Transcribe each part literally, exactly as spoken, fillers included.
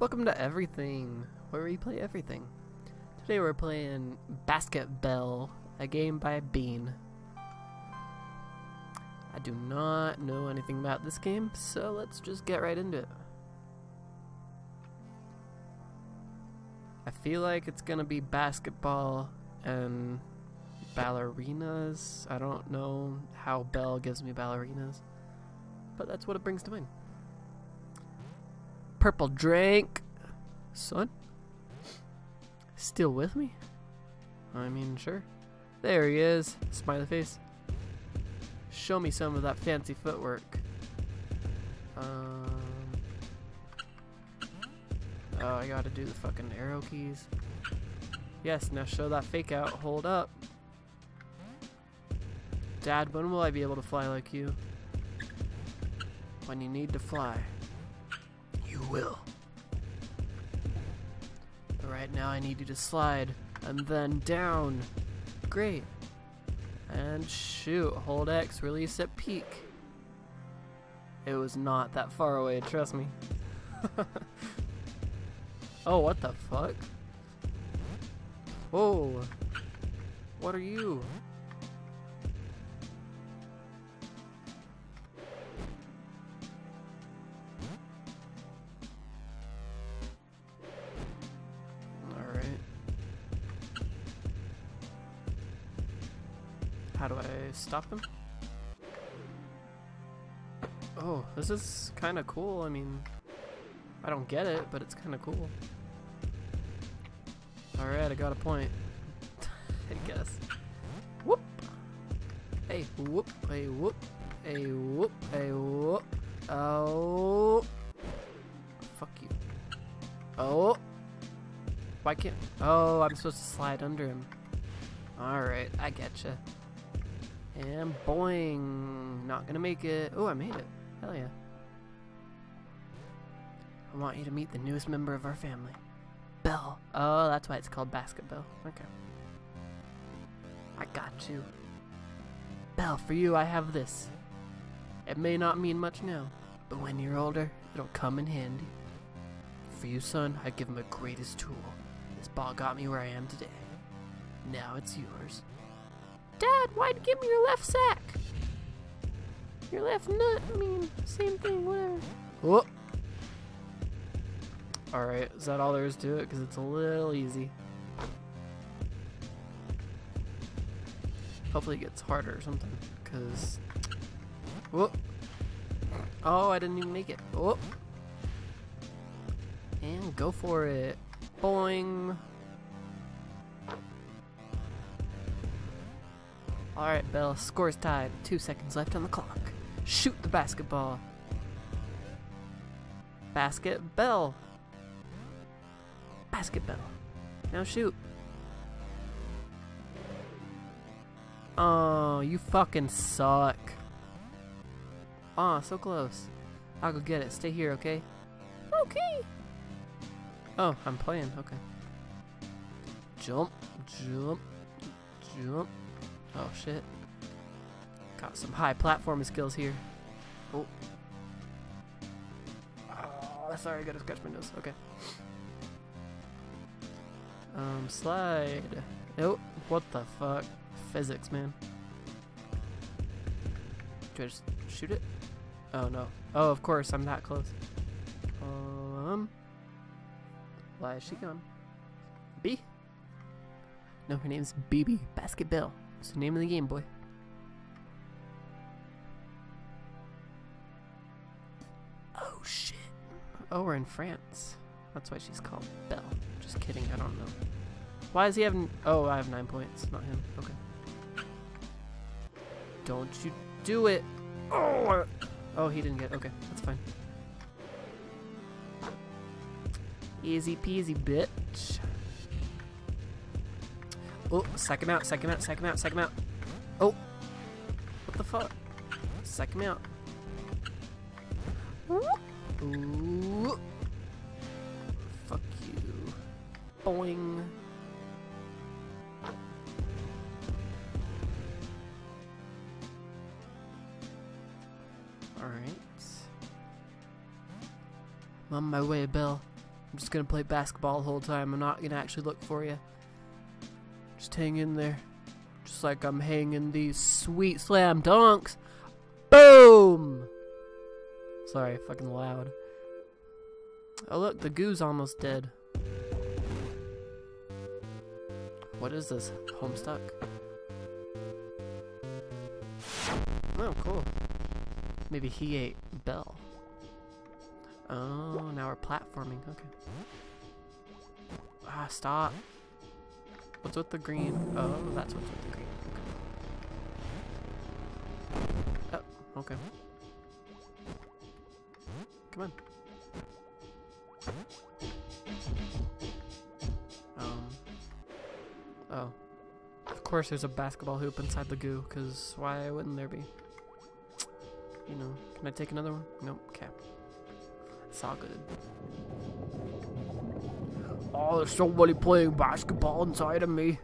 Welcome to everything, where we play everything. Today we're playing BasketBelle, a game by Bean. I do not know anything about this game, so let's just get right into it. I feel like it's gonna be basketball and ballerinas. I don't know how Belle gives me ballerinas, but that's what it brings to mind. Purple drink, son. Still with me? I mean, sure. There he is. Smiley face. Show me some of that fancy footwork. Um. Oh, I gotta do the fucking arrow keys. Yes. Now show that fake out. Hold up. Dad, when will I be able to fly like you? When you need to fly. Will. Alright, now I need you to slide and then down. Great. And shoot. Hold X, release at peak. It was not that far away, trust me. Oh, what the fuck? Whoa. What are you? How do I stop him? Oh, this is kind of cool. I mean, I don't get it, but it's kind of cool. Alright, I got a point. I guess. Whoop! Hey, whoop, hey, whoop, hey, whoop, hey, whoop. Oh. Fuck you. Oh. Why can't. Oh, I'm supposed to slide under him. Alright, I getcha. And boing! Not gonna make it. Oh, I made it. Hell yeah. I want you to meet the newest member of our family. Belle. Oh, that's why it's called BasketBelle. Okay. I got you. Belle, for you I have this. It may not mean much now, but when you're older, it'll come in handy. For you, son, I give him the greatest tool. This ball got me where I am today. Now it's yours. Dad, why'd give me your left sack? Your left nut, I mean, same thing, whatever. Whoop. Alright, is that all there is to it? Because it's a little easy. Hopefully it gets harder or something, because... Whoop. Oh, I didn't even make it. Whoop. And go for it. Boing. Alright, Belle, score's tied. Two seconds left on the clock. Shoot the basketball. BasketBelle. BasketBelle. Now shoot. Oh, you fucking suck. Aw, oh, so close. I'll go get it. Stay here, okay? Okay. Oh, I'm playing. Okay. Jump, jump, jump. Oh shit. Got some high platforming skills here. Oh. Oh, sorry, I gotta scratch my nose. Okay. Um, slide. Oh, what the fuck? Physics, man. Do I just shoot it? Oh no. Oh, of course, I'm that close. Um. Why is she gone? B? No, her name's B B. BasketBelle. It's the name of the game, boy. Oh shit. Oh, we're in France. That's why she's called Belle. Just kidding, I don't know. Why is he having... Oh, I have nine points. Not him. Okay. Don't you do it. Oh, oh he didn't get it. Okay, that's fine. Easy peasy, bitch. Oh, sack him out, sack him out, sack him out, sack him out. Oh. What the fuck? Sack him out. Ooh. Fuck you. Boing. Alright. I'm on my way, Belle. I'm just gonna play basketball the whole time. I'm not gonna actually look for you. Just hang in there. Just like I'm hanging these sweet slam dunks. Boom! Sorry, fucking loud. Oh look, the goo's almost dead. What is this? Homestuck? Oh, cool. Maybe he ate Belle. Oh, now we're platforming. Okay. Ah, stop. What's with the green? Oh, that's what's with the green. Okay. Oh, okay. Come on. Um. Oh. Of course there's a basketball hoop inside the goo, because why wouldn't there be? You know. Can I take another one? Nope. Okay. It's all good. Oh, there's somebody playing basketball inside of me.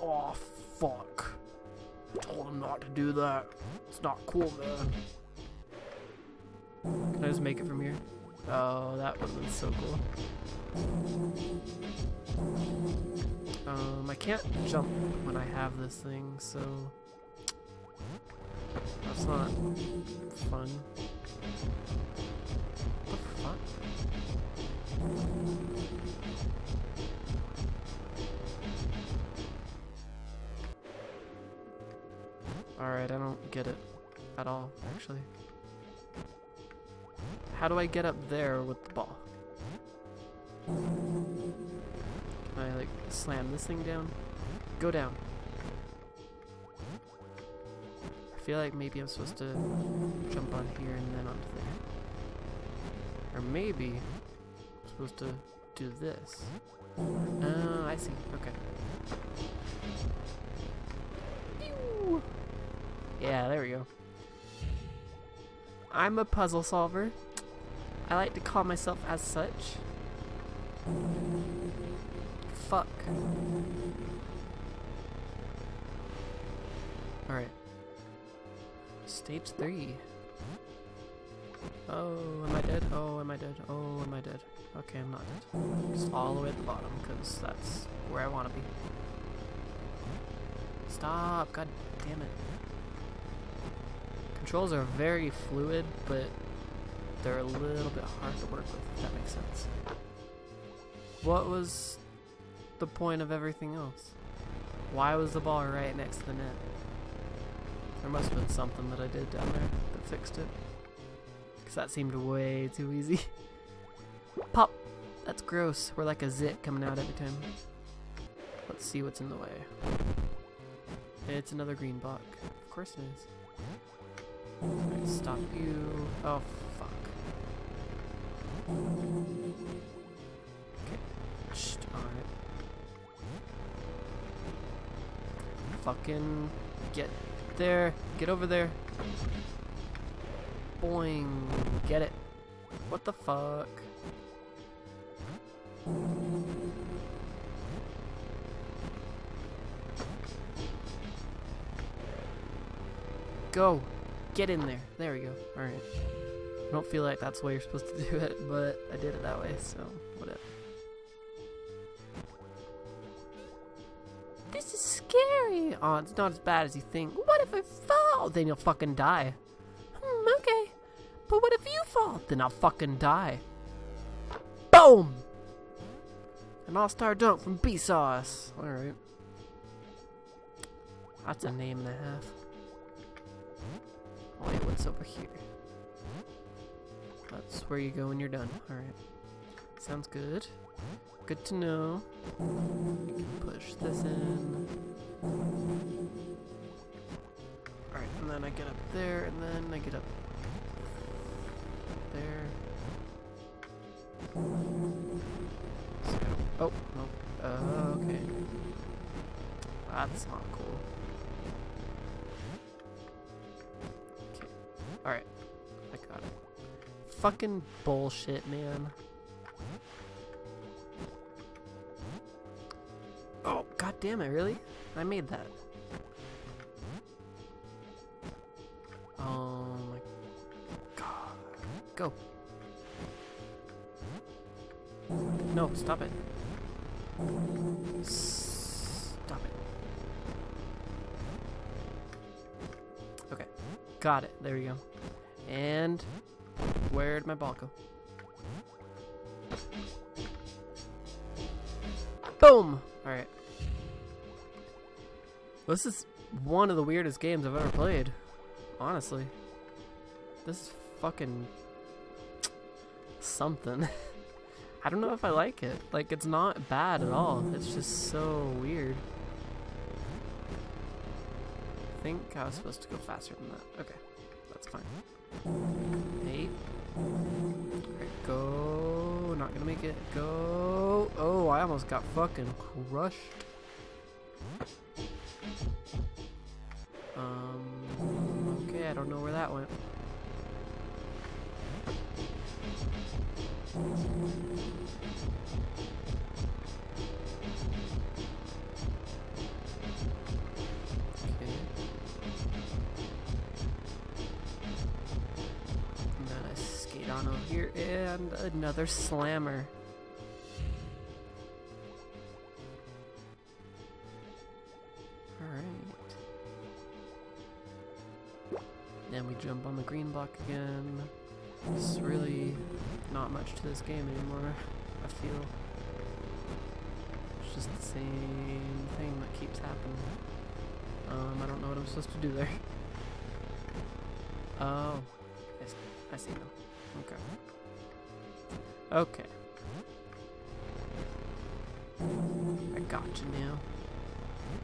Oh, fuck. I told him not to do that. It's not cool, man. Can I just make it from here? Oh, that would have been so cool. Um, I can't jump when I have this thing, so... That's not fun. What the fuck? Alright, I don't get it at all, actually. How do I get up there with the ball? Can I, like, slam this thing down? Go down. I feel like maybe I'm supposed to jump on here and then onto there. Or maybe I'm supposed to do this. Oh, I see. Okay. Yeah, there we go. I'm a puzzle solver. I like to call myself as such. Fuck. Alright. Stage three. Oh, am I dead? Oh, am I dead? Oh, am I dead? Okay, I'm not dead. Just all the way at the bottom, because that's where I want to be. Stop, god damn it. Controls are very fluid, but they're a little bit hard to work with, if that makes sense. What was the point of everything else? Why was the ball right next to the net? There must have been something that I did down there that fixed it. Because that seemed way too easy. Pop! That's gross. We're like a zit coming out every time. Let's see what's in the way. It's another green block. Of course it is. Alright, stop you. Oh, fuck. Okay. Shh, alright. Fucking get there. Get over there. Boing. Get it. What the fuck? Go. Get in there. There we go. Alright. I don't feel like that's the way you're supposed to do it, but I did it that way, so whatever. This is scary! Oh, it's not as bad as you think. What if I fall? Then you'll fucking die. Hmm, okay. But what if you fall? Then I'll fucking die. Boom! An all-star dunk from B-Sauce. Alright. That's a name and a half. Wait, what's over here? That's where you go when you're done. Alright. Sounds good. Good to know. You can push this in. Alright, and then I get up there, and then I get up there. So, oh, no. Uh, okay. That's not cool. Alright, I got it. Fucking bullshit, man. Oh, god damn it, really? I made that. Oh my god. Go. No, stop it. Stop it. Okay. Got it. There we go. And where'd my ball go? Boom! Alright. This is one of the weirdest games I've ever played. Honestly. This is fucking something. I don't know if I like it. Like, it's not bad at all. It's just so weird. I think I was supposed to go faster than that. Okay. That's fine. Eight. Alright, go. Not gonna make it. Go. Oh, I almost got fucking crushed. Um, okay, I don't know where that went. Okay. And then I skate on over here, and another slammer. And we jump on the green block again. It's really not much to this game anymore, I feel. It's just the same thing that keeps happening. Um, I don't know what I'm supposed to do there. Oh, I see, I see now. Okay. Okay. I got you now.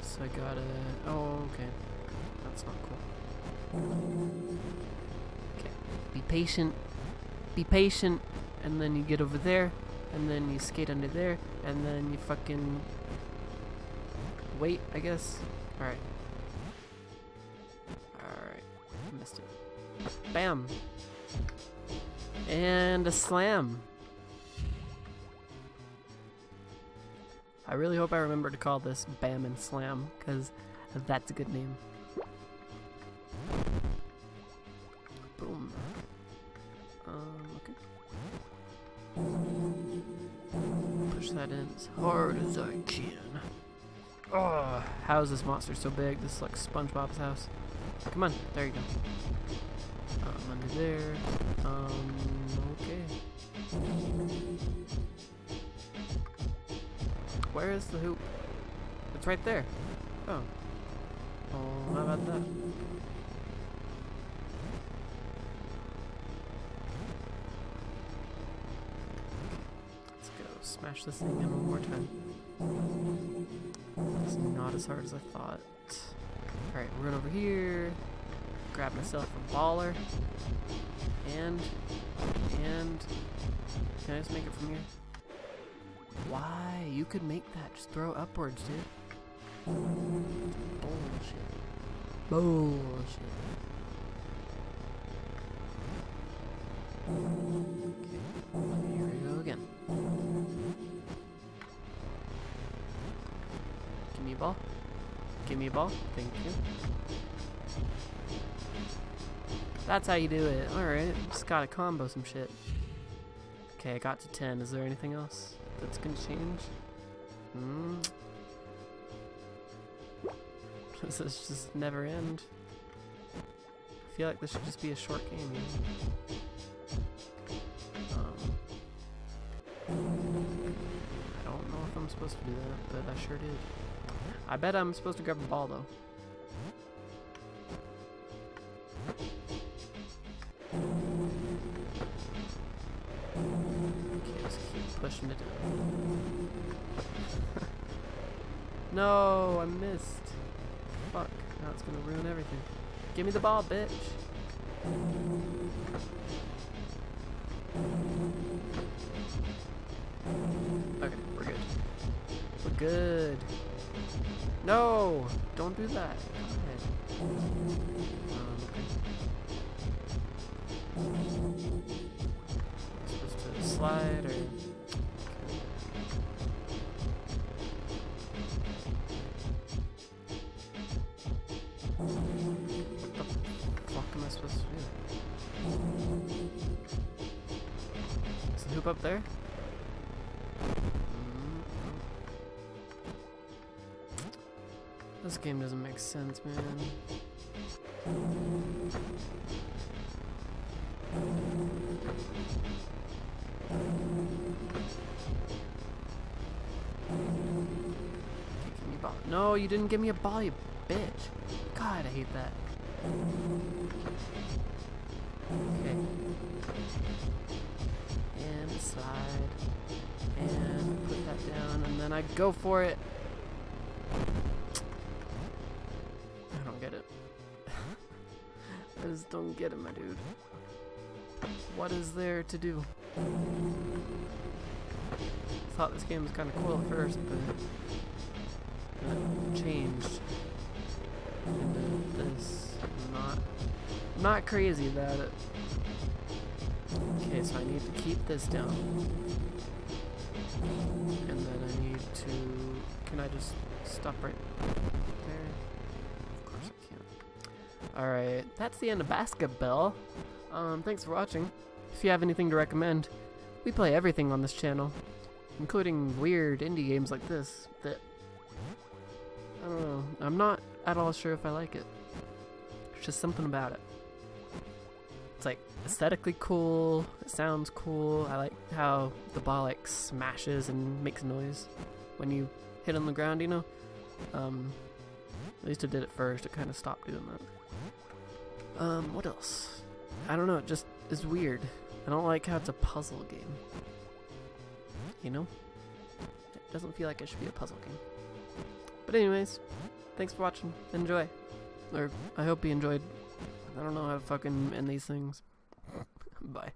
So I gotta... Oh, okay. That's not cool. Okay, be patient, be patient, and then you get over there, and then you skate under there, and then you fucking wait, I guess. Alright. Alright, I missed it. Bam! And a slam! I really hope I remember to call this Bam and Slam, because that's a good name. That in as hard as I can. Oh, how is this monster so big? This is like SpongeBob's house. Come on, there you go. Um, under there. Um, okay. Where is the hoop? It's right there. Oh. Oh, how about that? Smash this thing in one more time. It's not as hard as I thought. Alright, we're going over here. Grab myself a baller. And. And. Can I just make it from here? Why? You could make that. Just throw upwards, dude. Bullshit. Bullshit. Ball. Give me a ball. Thank you. That's how you do it. Alright. Just gotta combo some shit. Okay, I got to ten. Is there anything else that's gonna change? Hmm. Does this just never end? I feel like this should just be a short game. Um, I don't know if I'm supposed to do that, but I sure did. I bet I'm supposed to grab a ball, though. Okay, just keep pushing it down. No, I missed. Fuck, now it's gonna ruin everything. Give me the ball, bitch. Okay, we're good. We're good. No! Don't do that. Okay. Um, okay. Supposed to slide or... Okay. What the fuck am I supposed to do? Is the hoop up there? This game doesn't make sense, man. No, you didn't give me a ball, you bitch. God, I hate that. Okay. And slide. And put that down, and then I go for it. I don't get it. I just don't get it, my dude. What is there to do? I thought this game was kind of cool at first, but... changed into this. I'm not, I'm not crazy about it. Okay, so I need to keep this down. And then I need to... Can I just stop right there? Of course I can. Alright, that's the end of BasketBelle. Um, thanks for watching. If you have anything to recommend, we play everything on this channel, including weird indie games like this that... I don't know. I'm not at all sure if I like it. It's just something about it. It's like aesthetically cool. It sounds cool. I like how the ball like smashes and makes noise when you hit on the ground, you know? Um, at least it did at first. It kind of stopped doing that. Um, what else? I don't know. It just is weird. I don't like how it's a puzzle game. You know? It doesn't feel like it should be a puzzle game. But anyways, thanks for watching. Enjoy. Or, I hope you enjoyed. I don't know how to fucking end these things. Bye.